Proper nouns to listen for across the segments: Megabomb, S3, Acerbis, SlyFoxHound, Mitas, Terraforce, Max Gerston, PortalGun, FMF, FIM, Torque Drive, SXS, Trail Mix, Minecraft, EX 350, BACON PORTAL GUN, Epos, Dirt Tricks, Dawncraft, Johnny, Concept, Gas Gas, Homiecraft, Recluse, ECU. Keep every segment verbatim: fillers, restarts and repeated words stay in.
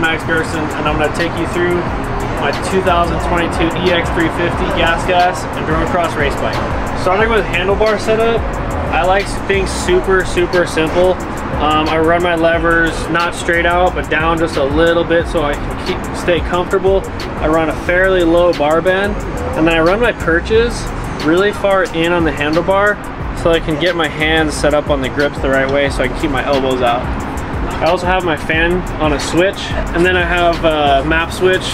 Max Gerston, and I'm going to take you through my two thousand twenty-two E X three fifty Gas Gas Enduro Cross race bike. Starting with handlebar setup, I like things super, super simple. Um, I run my levers not straight out, but down just a little bit so I can keep, stay comfortable. I run a fairly low bar band, and then I run my perches really far in on the handlebar so I can get my hands set up on the grips the right way so I can keep my elbows out. I also have my fan on a switch, and then I have a map switch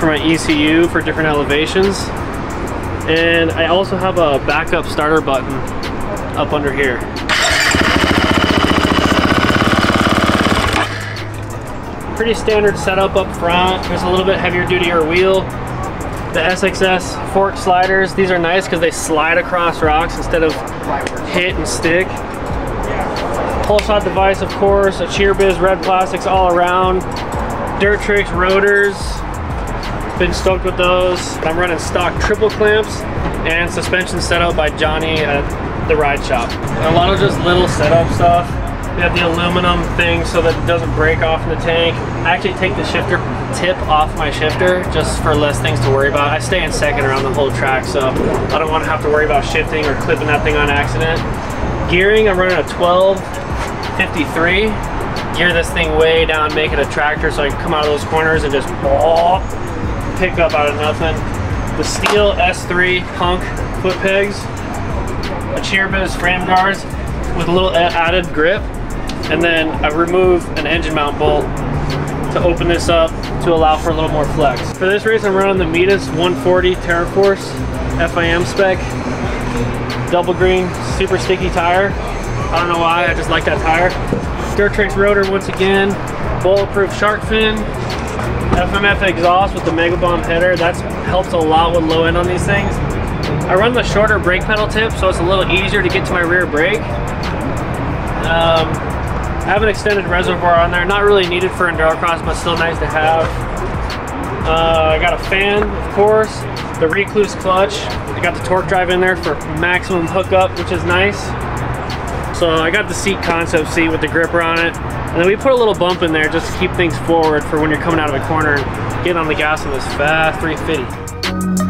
for my E C U for different elevations. And I also have a backup starter button up under here. Pretty standard setup up front. There's a little bit heavier duty or wheel. The S X S fork sliders, these are nice because they slide across rocks instead of hit and stick. Pulse hot device, of course, Acerbis, red plastics all around. Dirt Tricks rotors, been stoked with those. I'm running stock triple clamps and suspension setup by Johnny at the ride shop. A lot of just little setup stuff. We have the aluminum thing so that it doesn't break off in the tank. I actually take the shifter tip off my shifter just for less things to worry about. I stay in second around the whole track, so I don't want to have to worry about shifting or clipping that thing on accident. Gearing, I'm running a twelve fifty-three. Gear this thing way down, make it a tractor so I can come out of those corners and just oh, pick up out of nothing. The steel S three punk foot pegs, Acerbis frame guards with a little added grip, and then I remove an engine mount bolt to open this up to allow for a little more flex. For this race, I'm running the Mitas one forty Terraforce F I M spec. Double green, super sticky tire. I don't know why, I just like that tire. Dirt Tricks rotor once again, bulletproof shark fin, F M F exhaust with the Megabomb header. That helps a lot with low end on these things. I run the shorter brake pedal tip, so it's a little easier to get to my rear brake. Um, I have an extended reservoir on there, not really needed for endurocross, but still nice to have. Uh, I got a fan, of course, the Recluse clutch. I got the torque drive in there for maximum hookup, which is nice. So I got the seat concept seat with the gripper on it. And then we put a little bump in there just to keep things forward for when you're coming out of a corner and getting on the gas on this fast three fifty.